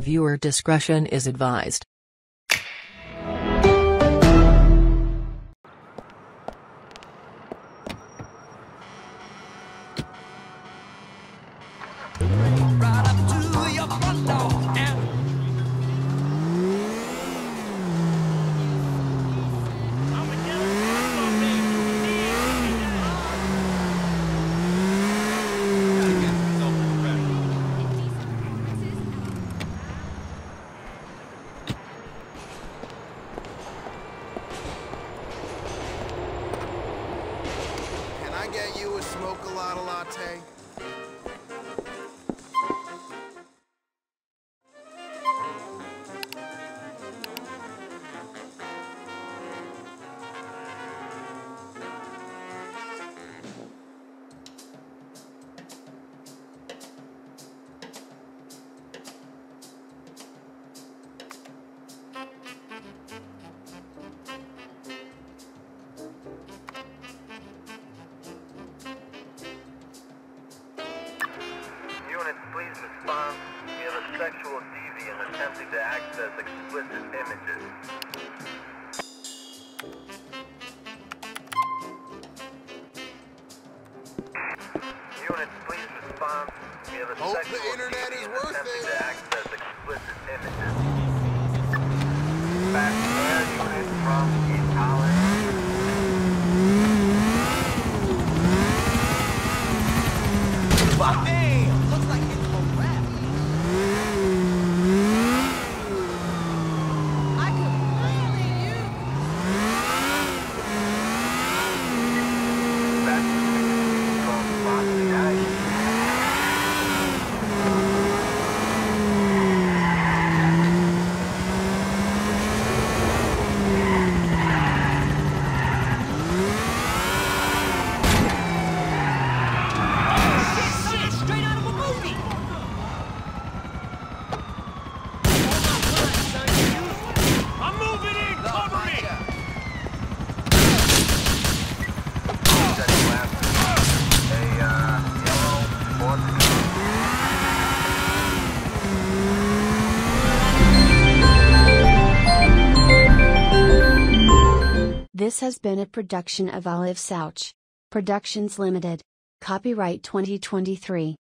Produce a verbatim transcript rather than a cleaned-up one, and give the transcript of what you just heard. Viewer discretion is advised. Get you a smoke a lot of latte. Please respond. We have a sexual deviant attempting to access explicit images. Units, please respond. We have a Hope sexual the internet deviant is worth attempting it. to access explicit images. Back to where unit from East Holland. Fuck me! Looks like it's a wrap. I could really use. That's from Boston This has been a production of Olive Souch Productions Limited. Copyright twenty twenty-three.